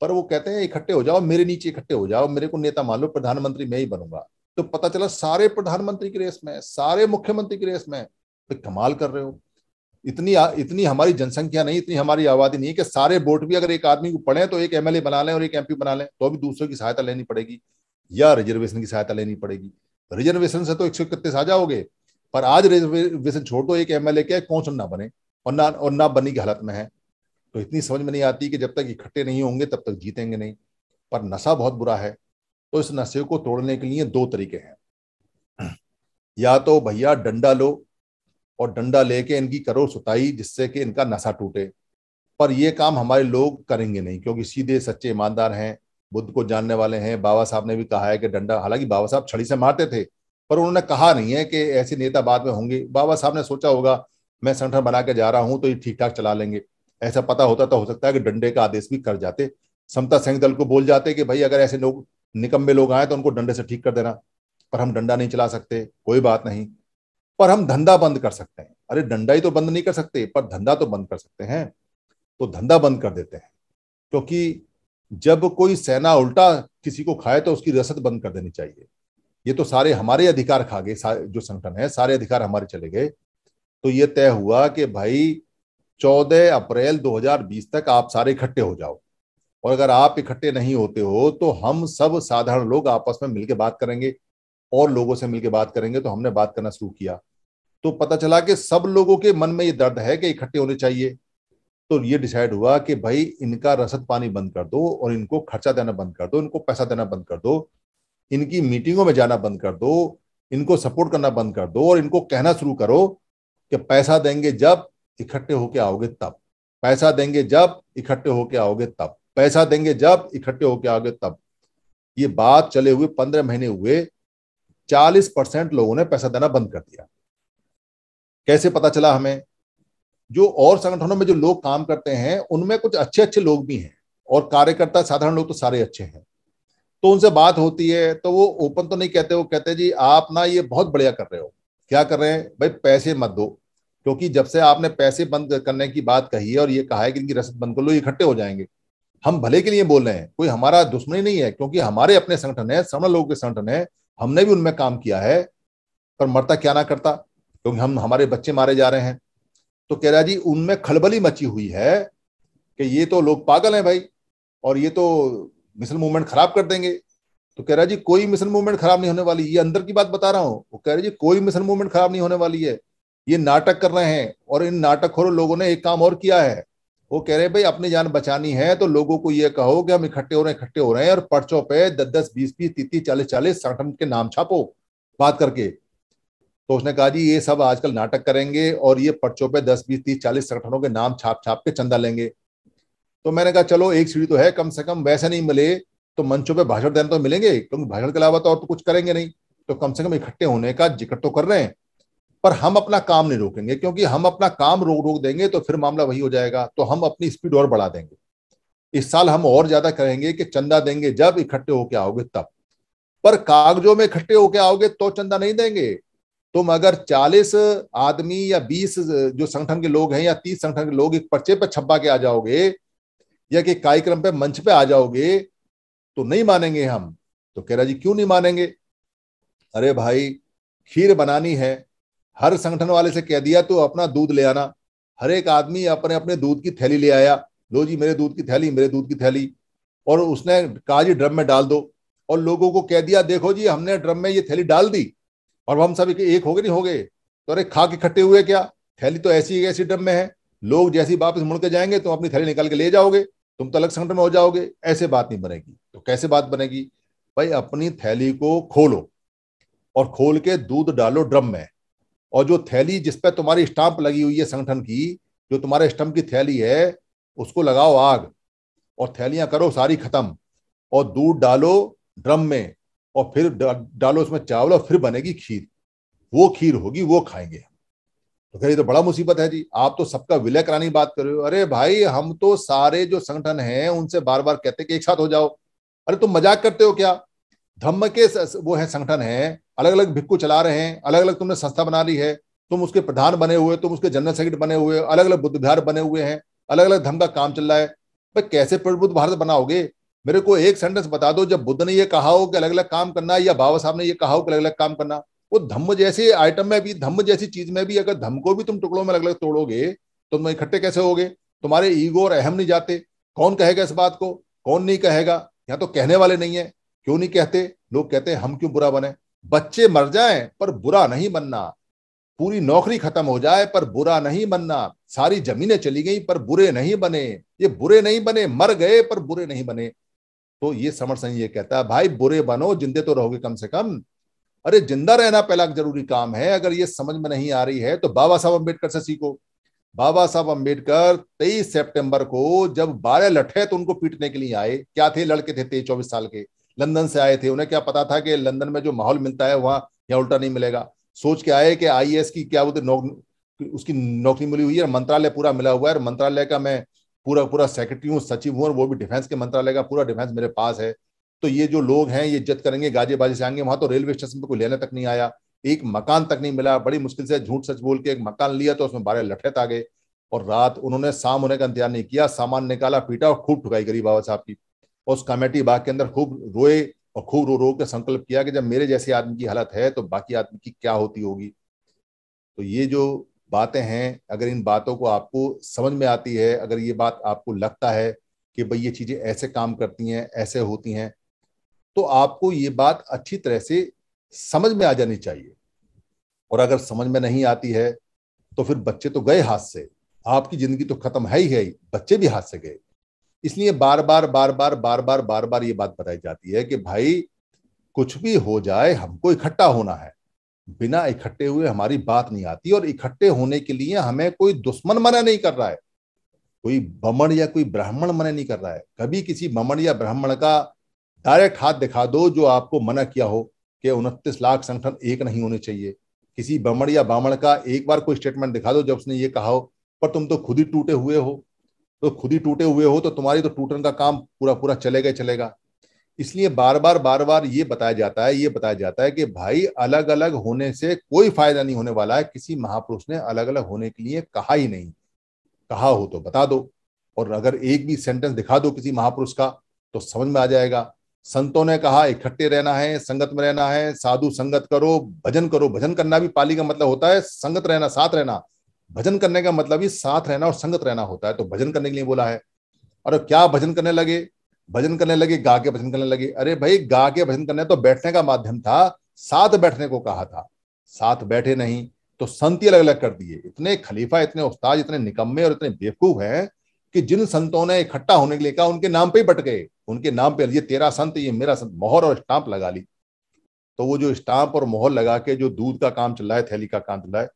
पर वो कहते हैं इकट्ठे हो जाओ, मेरे नीचे इकट्ठे हो जाओ, मेरे को नेता मान लो, प्रधानमंत्री मैं ही बनूंगा। तो पता चला सारे प्रधानमंत्री की रेस में, सारे मुख्यमंत्री की रेस में। तो कमाल कर रहे हो, इतनी हमारी जनसंख्या नहीं, इतनी हमारी आबादी नहीं है कि सारे वोट भी अगर एक आदमी को पड़े तो एक एमएलए बना लें और एक एमपी बना लें। तो अभी दूसरों की सहायता लेनी पड़ेगी या रिजर्वेशन की सहायता लेनी पड़ेगी। रिजर्वेशन से तो 131 आ जाओगे, पर आज रिजर्वेशन छोड़ दो, एक एमएलए के कौंसल ना बने और ना बनने की हालत में है। तो इतनी समझ में नहीं आती कि जब तक इकट्ठे नहीं होंगे तब तक जीतेंगे नहीं। पर नशा बहुत बुरा है, तो इस नशे को तोड़ने के लिए दो तरीके हैं। या तो भैया डंडा लो और डंडा लेके इनकी करो सुताई, जिससे कि इनका नशा टूटे, पर यह काम हमारे लोग करेंगे नहीं, क्योंकि सीधे सच्चे ईमानदार हैं, बुद्ध को जानने वाले हैं। बाबा साहब ने भी कहा है कि डंडा, हालांकि बाबा साहब छड़ी से मारते थे, पर उन्होंने कहा नहीं है कि ऐसे नेता बाद में होंगे। बाबा साहब ने सोचा होगा मैं संगठन बना के जा रहा हूं तो ये ठीक ठाक चला लेंगे। ऐसा पता होता तो हो सकता है कि डंडे का आदेश भी कर जाते, समता संघ दल को बोल जाते कि भाई अगर ऐसे लोग निकम्मे लोग आए तो उनको डंडे से ठीक कर देना। पर हम डंडा नहीं चला सकते, कोई बात नहीं, पर हम धंधा बंद कर सकते हैं। अरे डंडा ही तो बंद नहीं कर सकते, पर धंधा तो बंद कर सकते हैं। तो धंधा बंद कर देते हैं, क्योंकि जब कोई सेना उल्टा किसी को खाए तो उसकी रियासत बंद कर देनी चाहिए। ये तो सारे हमारे अधिकार खा गए, जो संगठन है सारे अधिकार हमारे चले गए। तो ये तय हुआ कि भाई 14 अप्रैल 2020 तक आप सारे इकट्ठे हो जाओ, और अगर आप इकट्ठे नहीं होते हो तो हम सब साधारण लोग आपस में मिलकर बात करेंगे और लोगों से मिलकर बात करेंगे। तो हमने बात करना शुरू किया, तो पता चला कि सब लोगों के मन में ये दर्द है कि इकट्ठे होने चाहिए। तो ये डिसाइड हुआ कि भाई इनका रसद पानी बंद कर दो, और इनको खर्चा देना बंद कर दो, इनको पैसा देना बंद कर दो, इनकी मीटिंगों में जाना बंद कर दो, इनको सपोर्ट करना बंद कर दो, और इनको कहना शुरू करो कि पैसा देंगे जब इकट्ठे होके आओगे तब, पैसा देंगे जब इकट्ठे होके आओगे तब, पैसा देंगे जब इकट्ठे होके आओगे तब। ये बात चले हुए 15 महीने हुए, 40% लोगों ने पैसा देना बंद कर दिया। कैसे पता चला हमें? जो और संगठनों में जो लोग काम करते हैं उनमें कुछ अच्छे अच्छे लोग भी हैं, और कार्यकर्ता साधारण लोग तो सारे अच्छे हैं। तो उनसे बात होती है तो वो ओपन तो नहीं कहते, वो कहते जी आप ना ये बहुत बढ़िया कर रहे हो। क्या कर रहे हैं भाई? पैसे मत दो, क्योंकि जब से आपने पैसे बंद करने की बात कही है और ये कहा है कि इनकी रसद बंद कर लो, इकट्ठे हो जाएंगे। हम भले के लिए बोल रहे हैं, कोई हमारा दुश्मनी नहीं है, क्योंकि हमारे अपने संगठन है, सामान्य लोगों के संगठन है, हमने भी उनमें काम किया है, पर मरता क्या ना करता, क्योंकि हम हमारे बच्चे मारे जा रहे हैं। तो कह रहा जी उनमें खलबली मची हुई है कि ये तो लोग पागल हैं भाई, और ये तो मिशन मूवमेंट खराब कर देंगे। तो कह रहा जी कोई मिशन मूवमेंट खराब नहीं होने वाली, ये अंदर की बात बता रहा हूँ। वो कह रहा जी कोई मिशन मूवमेंट खराब नहीं होने वाली है, ये नाटक कर रहे हैं। और इन नाटकखोर लोगों ने एक काम और किया है, वो कह रहे हैं भाई अपनी जान बचानी है तो लोगों को ये कहो कि हम इकट्ठे हो रहे हैं, और पर्चों पे 10-10, 20-20, 30-40 संगठन के नाम छापो बात करके। तो उसने कहा जी ये सब आजकल नाटक करेंगे और ये पर्चों पे 10, 20, 30, 40 संगठनों के नाम छाप के चंदा लेंगे। तो मैंने कहा चलो एक सीढ़ी तो है, कम से कम वैसे नहीं मिले तो मंचों पर भाषण देने तो मिलेंगे, क्योंकि भाषण के अलावा तो और तो कुछ करेंगे नहीं। तो कम से कम इकट्ठे होने का जिक्र तो कर रहे हैं, पर हम अपना काम नहीं रोकेंगे, क्योंकि हम अपना काम रोक देंगे तो फिर मामला वही हो जाएगा। तो हम अपनी स्पीड और बढ़ा देंगे, इस साल हम और ज्यादा करेंगे कि चंदा देंगे जब इकट्ठे होके आओगे तब, पर कागजों में इकट्ठे होके आओगे तो चंदा नहीं देंगे। तुम अगर 40 आदमी या 20 जो संगठन के लोग हैं या 30 संगठन के लोग एक पर्चे पर छपा के आ जाओगे या कि कार्यक्रम पे मंच पे आ जाओगे तो नहीं मानेंगे हम। तो कह रहा जी क्यों नहीं मानेंगे? अरे भाई खीर बनानी है, हर संगठन वाले से कह दिया तो अपना दूध ले आना। हर एक आदमी अपने अपने दूध की थैली ले आया, लो जी मेरे दूध की थैली, मेरे दूध की थैली, और उसने कहा जी ड्रम में डाल दो, और लोगों को कह दिया देखो जी हमने ड्रम में ये थैली डाल दी और हम सब एक हो गए नहीं हो गए। तो अरे खा के इकट्ठे हुए क्या? थैली तो ऐसी ड्रम में है, लोग जैसी वापस मुड़ के जाएंगे तो अपनी थैली निकाल के ले जाओगे। तुम तो अलग संगठन में हो जाओगे, ऐसे बात नहीं बनेगी। तो कैसे बात बनेगी भाई, अपनी थैली को खोलो और खोल के दूध डालो ड्रम में, और जो थैली जिस पर तुम्हारी स्टाम्प लगी हुई है संगठन की, जो तुम्हारे स्टाम्प की थैली है, उसको लगाओ आग और थैलियां करो सारी खत्म, और दूध डालो ड्रम में और फिर डालो उसमें चावल और फिर बनेगी खीर। वो खीर होगी, वो खाएंगे। तो खैर ये तो बड़ा मुसीबत है जी, आप तो सबका विलय कराने की बात कर रहे हो। अरे भाई हम तो सारे जो संगठन हैं उनसे बार बार कहते हैं कि एक साथ हो जाओ। अरे तुम मजाक करते हो क्या? धम्म के वो है संगठन है, अलग अलग भिक्खू चला रहे हैं, अलग अलग तुमने संस्था बना ली है, तुम उसके प्रधान बने हुए, तुम उसके जनरल सेक्रेटरी बने हुए, अलग अलग बुद्ध विहार बने हुए हैं, अलग अलग धम्म का काम चल रहा है। भाई कैसे प्रबुद्ध भारत बनाओगे? मेरे को एक सेंटेंस बता दो जब बुद्ध ने यह कहा हो कि अलग अलग काम करना, या बाबा साहब ने यह कहा हो कि अलग अलग काम करना। वो धम्म जैसे आइटम में भी, धम्म जैसी चीज में भी, अगर धम्म को भी तुम टुकड़ों में अलग अलग तोड़ोगे तो तुम इकट्ठे कैसे होगे? तुम्हारे ईगो और अहम नहीं जाते। कौन कहेगा इस बात को, कौन नहीं कहेगा? यहाँ तो कहने वाले नहीं है। क्यों नहीं कहते? लोग कहते हैं हम क्यों बुरा बने। बच्चे मर जाएं पर बुरा नहीं बनना, पूरी नौकरी खत्म हो जाए पर बुरा नहीं बनना, सारी जमीनें चली गई पर बुरे नहीं बने। ये बुरे नहीं बने, मर गए पर बुरे नहीं बने। तो ये समर सिंह ये कहता है भाई बुरे बनो, जिंदे तो रहोगे कम से कम। अरे जिंदा रहना पहला जरूरी काम है। अगर ये समझ में नहीं आ रही है तो बाबा साहब अम्बेडकर से सीखो। बाबा साहब अम्बेडकर 23 सितंबर को जब 12 लठे तो उनको पीटने के लिए आए। क्या थे, लड़के थे 23-24 साल के, लंदन से आए थे। उन्हें क्या पता था कि लंदन में जो माहौल मिलता है वहां यहाँ उल्टा नहीं मिलेगा। सोच के आए कि IAS की क्या उसकी नौकरी मिली हुई है, मंत्रालय पूरा मिला हुआ है, और मंत्रालय का मैं पूरा सेक्रेटरी हूँ, सचिव हूँ, और वो भी डिफेंस के मंत्रालय का पूरा डिफेंस मेरे पास है। तो ये जो लोग हैं ये इज्जत करेंगे, गाजेबाजी से आएंगे। वहां तो रेलवे स्टेशन पर कोई लेने तक नहीं आया, एक मकान तक नहीं मिला। बड़ी मुश्किल से झूठ सच बोल के एक मकान लिया तो उसमें 12 लठेत आ गए। और रात उन्होंने शाम होने का इंतजार नहीं किया, सामान निकाला, पीटा और खूब ठुकाई गरीब बाबा साहब की। और उस कमेटी बाग के अंदर खूब रोए और खूब रो रो के संकल्प किया कि जब मेरे जैसे आदमी की हालत है तो बाकी आदमी की क्या होती होगी। तो ये जो बातें हैं, अगर इन बातों को आपको समझ में आती है, अगर ये बात आपको लगता है कि भाई ये चीजें ऐसे काम करती हैं, ऐसे होती हैं, तो आपको ये बात अच्छी तरह से समझ में आ जानी चाहिए। और अगर समझ में नहीं आती है तो फिर बच्चे तो गए हाथ से, आपकी जिंदगी तो खत्म है ही है, बच्चे भी हाथ से गए। इसलिए बार बार ये बात बताई जाती है कि भाई कुछ भी हो जाए हमको इकट्ठा होना है। बिना इकट्ठे हुए हमारी बात नहीं आती, और इकट्ठे होने के लिए हमें कोई दुश्मन मना नहीं कर रहा है, कोई बमण या कोई ब्राह्मण मना नहीं कर रहा है। कभी किसी बमण या ब्राह्मण का डायरेक्ट हाथ दिखा दो जो आपको मना किया हो कि 29 लाख संगठन एक नहीं होने चाहिए। किसी ब्राह्मण या ब्राह्मण का एक बार कोई स्टेटमेंट दिखा दो जब उसने ये कहा हो, पर तुम तो खुद ही टूटे हुए हो। तो खुद ही टूटे हुए हो तो तुम्हारी तो टूटन का काम पूरा चलेगा ही चलेगा। इसलिए बार बार ये बताया जाता है, कि भाई अलग अलग होने से कोई फायदा नहीं होने वाला है। किसी महापुरुष ने अलग अलग होने के लिए कहा ही नहीं। कहा हो तो बता दो, और अगर एक भी सेंटेंस दिखा दो किसी महापुरुष का तो समझ में आ जाएगा। संतों ने कहा इकट्ठे रहना है, संगत में रहना है, साधु संगत करो, भजन करो। भजन करना भी पाली का मतलब होता है संगत रहना, साथ रहना। भजन करने का मतलब भी साथ रहना और संगत रहना होता है। तो भजन करने के लिए बोला है। और क्या भजन करने लगे? गा के भजन करने लगे। अरे भाई गा के भजन करने तो बैठने का माध्यम था, साथ बैठने को कहा था, साथ बैठे नहीं तो संत ही अलग अलग कर दिए। इतने खलीफा, इतने उस्ताद, इतने निकम्मे और इतने बेवकूफ हैं कि जिन संतों ने इकट्ठा होने के लिए कहा उनके नाम पे ही बट गए। उनके नाम पे ये तेरा संत, ये मेरा संत, मोहर और स्टाम्प लगा ली। तो वो जो स्टाम्प और मोहर लगा के जो दूध का काम चल रहा है, थैली का काम चल रहा है,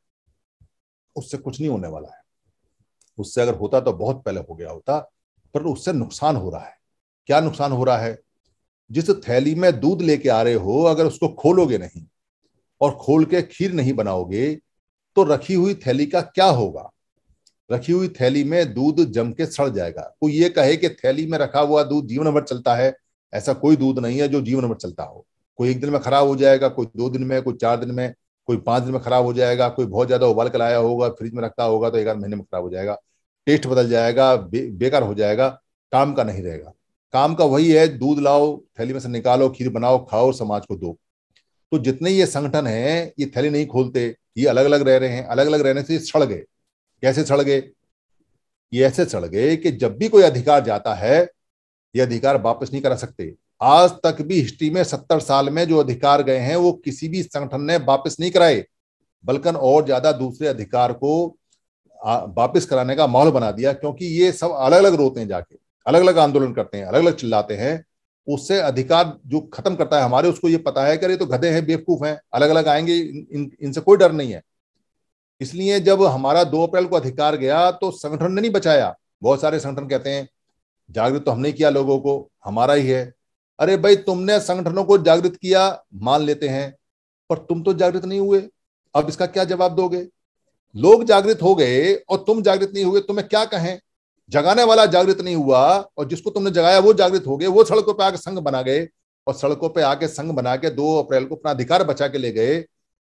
उससे कुछ नहीं होने वाला है। उससे अगर होता तो बहुत पहले हो गया होता, पर उससे नुकसान हो रहा है। क्या नुकसान हो रहा है? जिस थैली में दूध लेके आ रहे हो अगर उसको खोलोगे नहीं और खोल के खीर नहीं बनाओगे तो रखी हुई थैली का क्या होगा? रखी हुई थैली में दूध जम के सड़ जाएगा। कोई ये कहे कि थैली में रखा हुआ दूध जीवन भर चलता है, ऐसा कोई दूध नहीं है जो जीवन भर चलता हो। कोई एक दिन में खराब हो जाएगा, कोई 2 दिन में, कोई 4 दिन में, कोई 5 दिन में खराब हो जाएगा, कोई बहुत ज्यादा उबाल कर लाया होगा, फ्रिज में रखा होगा तो 1-2 महीने में खराब हो जाएगा, टेस्ट बदल जाएगा, बेकार हो जाएगा, काम का नहीं रहेगा। काम का वही है, दूध लाओ, थैली में से निकालो, खीर बनाओ, खाओ, समाज को दो। तो जितने ये संगठन है ये थैली नहीं खोलते, ये अलग अलग रह रहे हैं। अलग अलग रहने से सड़ गए। कैसे सड़ गए? ये ऐसे सड़ गए कि जब भी कोई अधिकार जाता है ये अधिकार वापस नहीं करा सकते। आज तक भी हिस्ट्री में 70 साल में जो अधिकार गए हैं वो किसी भी संगठन ने वापस नहीं कराए, बल्कि और ज्यादा दूसरे अधिकार को वापस कराने का माहौल बना दिया। क्योंकि ये सब अलग अलग रोते हैं जाके, अलग अलग आंदोलन करते हैं, अलग अलग चिल्लाते हैं, उससे अधिकार जो खत्म करता है हमारे, उसको ये पता है कि अरे तो गधे हैं, बेवकूफ हैं, अलग अलग आएंगे, इनसे कोई डर नहीं है। इसलिए जब हमारा 2 अप्रैल को अधिकार गया तो संगठन ने नहीं बचाया। बहुत सारे संगठन कहते हैं जागृत तो हमने किया, लोगों को हमारा ही है। अरे भाई तुमने संगठनों को जागृत किया मान लेते हैं, पर तुम तो जागृत नहीं हुए। अब इसका क्या जवाब दोगे? लोग जागृत हो गए और तुम जागृत नहीं हुए, तुम्हें क्या कहें? जगाने वाला जागृत नहीं हुआ और जिसको तुमने जगाया वो जागृत हो गए, वो सड़कों पे आके संघ बना गए और सड़कों पे आके संघ बना के 2 अप्रैल को अपना अधिकार बचा के ले गए।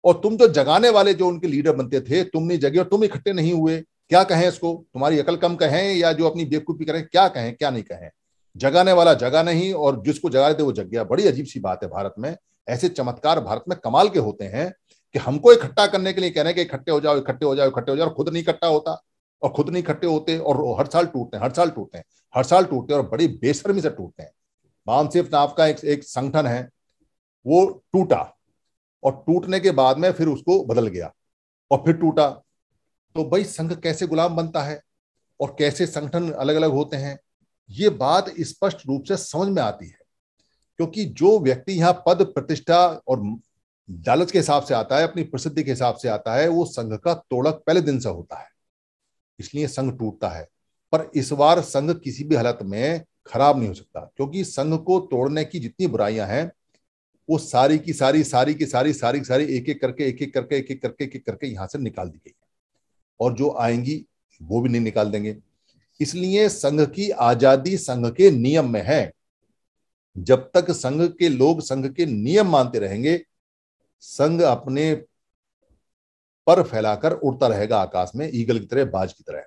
और तुम जो जगाने वाले जो उनके लीडर बनते थे, तुम नहीं जगे और तुम इकट्ठे नहीं हुए। क्या कहें इसको? तुम्हारी अकल कम कहें या जो अपनी बेवकूफी करें, क्या कहें क्या नहीं कहें? जगाने वाला जगा नहीं और जिसको जगा रहे थे वो जग गया। बड़ी अजीब सी बात है भारत में। ऐसे चमत्कार भारत में कमाल के होते हैं कि हमको इकट्ठा करने के लिए कह रहे हैं कि इकट्ठे हो जाओ, इकट्ठे हो जाओ, इकट्ठे हो जाओ, और खुद नहीं इकट्ठा होता और खुद नहीं इकट्ठे होते और हर साल टूटते हैं, हर साल टूटते हैं, हर साल टूटते हैं और बड़ी बेशर्मी से टूटते हैं। बामसेफ नाम का एक संगठन है, वो टूटा और टूटने के बाद में फिर उसको बदल गया और फिर टूटा। तो भाई संघ कैसे गुलाम बनता है और कैसे संगठन अलग अलग होते हैं, ये बात स्पष्ट रूप से समझ में आती है। क्योंकि जो व्यक्ति यहाँ पद प्रतिष्ठा और लालच के हिसाब से आता है, अपनी प्रसिद्धि के हिसाब से आता है, वो संघ का तोड़क पहले दिन से होता है, इसलिए संघ टूटता है। पर इस बार संघ किसी भी हालत में खराब नहीं हो सकता, क्योंकि संघ को तोड़ने की जितनी बुराइयां हैं वो सारी की सारी सारी की सारी सारी सारी एक एक करके यहाँ से निकाल दी गई है और जो आएंगी वो भी नहीं निकाल देंगे। इसलिए संघ की आजादी संघ के नियम में है। जब तक संघ के लोग संघ के नियम मानते रहेंगे, संघ अपने पर फैलाकर उड़ता रहेगा आकाश में ईगल की तरह, बाज की तरह,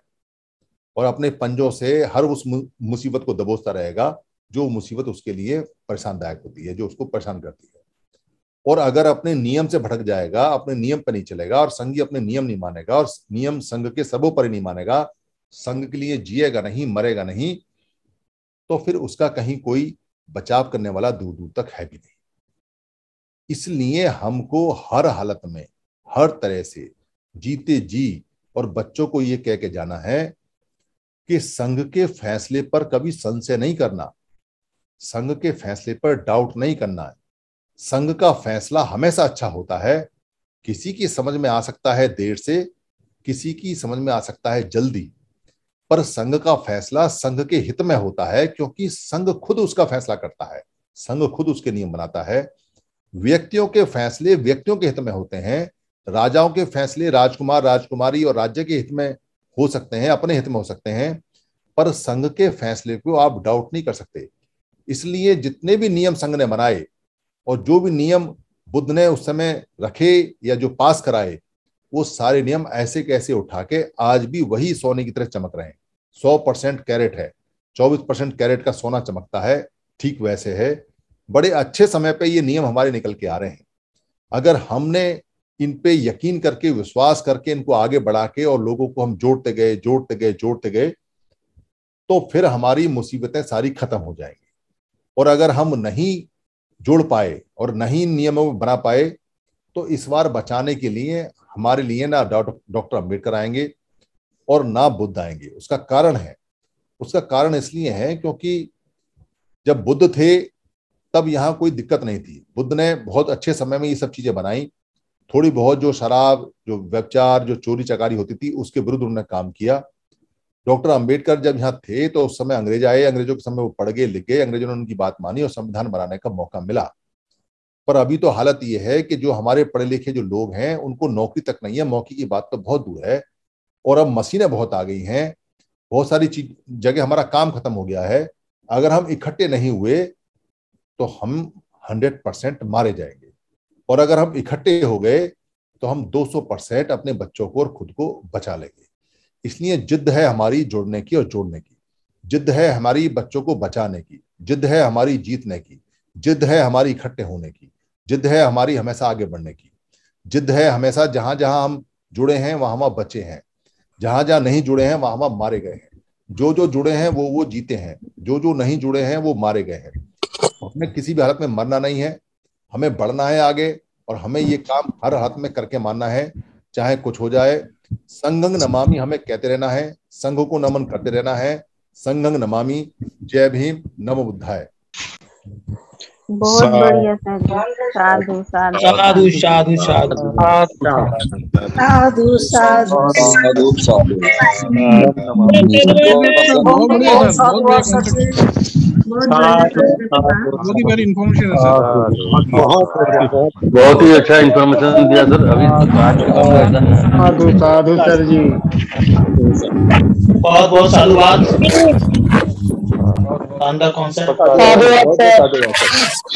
और अपने पंजों से हर उस मुसीबत को दबोचता रहेगा जो मुसीबत उसके लिए परेशानदायक होती है, जो उसको परेशान करती है। और अगर अपने नियम से भटक जाएगा, अपने नियम पर नहीं चलेगा और संघ अपने नियम नहीं मानेगा और नियम संघ के सर्वोपरि नहीं मानेगा, संघ के लिए जिएगा नहीं, मरेगा नहीं, तो फिर उसका कहीं कोई बचाव करने वाला दूर दूर तक है भी नहीं। इसलिए हमको हर हालत में हर तरह से जीते जी और बच्चों को ये कह के जाना है कि संघ के फैसले पर कभी संशय नहीं करना, संघ के फैसले पर डाउट नहीं करना है। संघ का फैसला हमेशा अच्छा होता है। किसी की समझ में आ सकता है देर से, किसी की समझ में आ सकता है जल्दी, पर संघ का फैसला संघ के हित में होता है, क्योंकि संघ खुद उसका फैसला करता है, संघ खुद उसके नियम बनाता है। व्यक्तियों के फैसले व्यक्तियों के हित में होते हैं, राजाओं के फैसले राजकुमार राजकुमारी और राज्य के हित में हो सकते हैं, अपने हित में हो सकते हैं, पर संघ के फैसले को आप डाउट नहीं कर सकते। इसलिए जितने भी नियम संघ ने बनाए और जो भी नियम बुद्ध ने उस समय रखे या जो पास कराए, वो सारे नियम ऐसे कैसे उठा के आज भी वही सोने की तरह चमक रहे हैं। 100% कैरेट है, 24% कैरेट का सोना चमकता है, ठीक वैसे है। बड़े अच्छे समय पे ये नियम हमारे निकल के आ रहे हैं। अगर हमने इन पे यकीन करके, विश्वास करके, इनको आगे बढ़ा के और लोगों को हम जोड़ते गए तो फिर हमारी मुसीबतें सारी खत्म हो जाएंगी। और अगर हम नहीं जोड़ पाए और नहीं नियमों में बना पाए, तो इस बार बचाने के लिए हमारे लिए ना डॉक्टर अम्बेडकर आएंगे और ना बुद्ध आएंगे। उसका कारण इसलिए है क्योंकि जब बुद्ध थे तब यहाँ कोई दिक्कत नहीं थी। बुद्ध ने बहुत अच्छे समय में ये सब चीजें बनाई। थोड़ी बहुत जो शराब, जो व्यभिचार, जो चोरी चकारी होती थी, उसके विरुद्ध उन्होंने काम किया। डॉक्टर अंबेडकर जब यहाँ थे तो उस समय अंग्रेज आए, अंग्रेजों के समय वो पढ़ गए, लिख गए, अंग्रेजों ने उनकी बात मानी और संविधान बनाने का मौका मिला। पर अभी तो हालत ये है कि जो हमारे पढ़े लिखे जो लोग हैं उनको नौकरी तक नहीं है, मौके की बात तो बहुत दूर है। और अब मशीनें बहुत आ गई हैं, बहुत सारी जगह हमारा काम खत्म हो गया है। अगर हम इकट्ठे नहीं हुए तो हम 100% मारे जाएंगे, और अगर हम इकट्ठे हो गए तो हम 200% अपने बच्चों को और खुद को बचा लेंगे। इसलिए जिद्द है हमारी जुड़ने की और जोड़ने की, जिद्द है हमारी बच्चों को बचाने की, जिद्द है हमारी जीतने की, जिद्द है हमारी इकट्ठे होने की, जिद्द है हमारी हमेशा आगे बढ़ने की, जिद्द है हमेशा जहां जहां हम जुड़े हैं वहां वहां बचे हैं, जहां जहां नहीं जुड़े हैं वहां वहां मारे गए हैं, जो जो जुड़े हैं वो जीते हैं, जो जो नहीं जुड़े हैं वो मारे गए हैं। हमें किसी भी हालत में मरना नहीं है, हमें बढ़ना है आगे और हमें ये काम हर हाथ में करके मानना है, चाहे कुछ हो जाए। संघं नमामि हमें कहते रहना है, संघ को नमन करते रहना है, संगं नमामि, जय भीम, नमो बुद्धाय। बहुत बढ़िया साधु साधु साधु साधु साधु साधु बहुत ही अच्छा इन्फॉर्मेशन दिया सर। अभी साधु साधु सर जी, बहुत बहुत साधुवाद।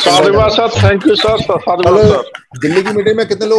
साधुवाद सर, थैंक यू सर, साधुवाद सर। दिल्ली की मीटिंग में कितने लोग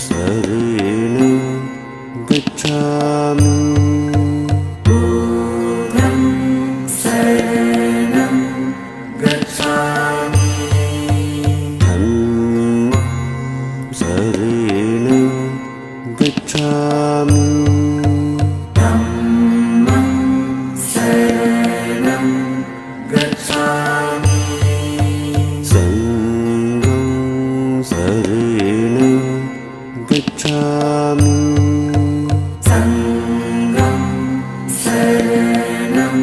शरणं गच्छामि, ॐ शरणं गच्छामि, ॐ शरणं गच्छामि, ॐ शरणं गच्छामि, संगं शरणं गच्छामि, संगं शरणं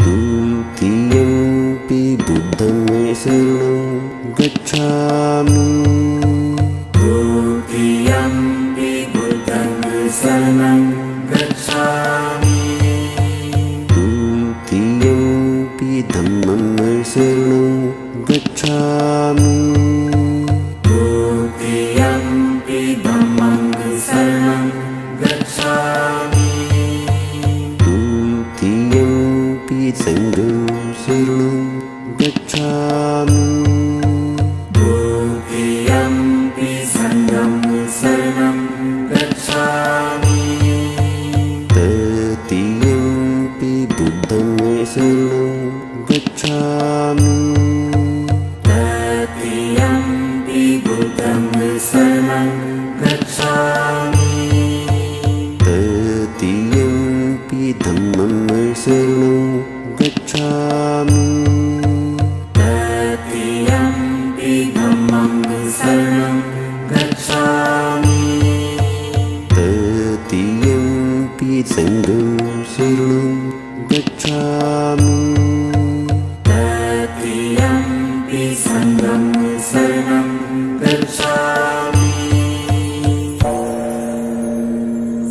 गच्छामि, द्वितीयंपि बुद्धं शरणं गच्छामि, तृतीयंपि बुद्धं शरणं गच्छामि, तृतीयंपि धम्मं शरणं गच्छामि,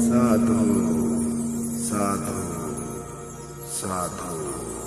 साधु साधु साधु।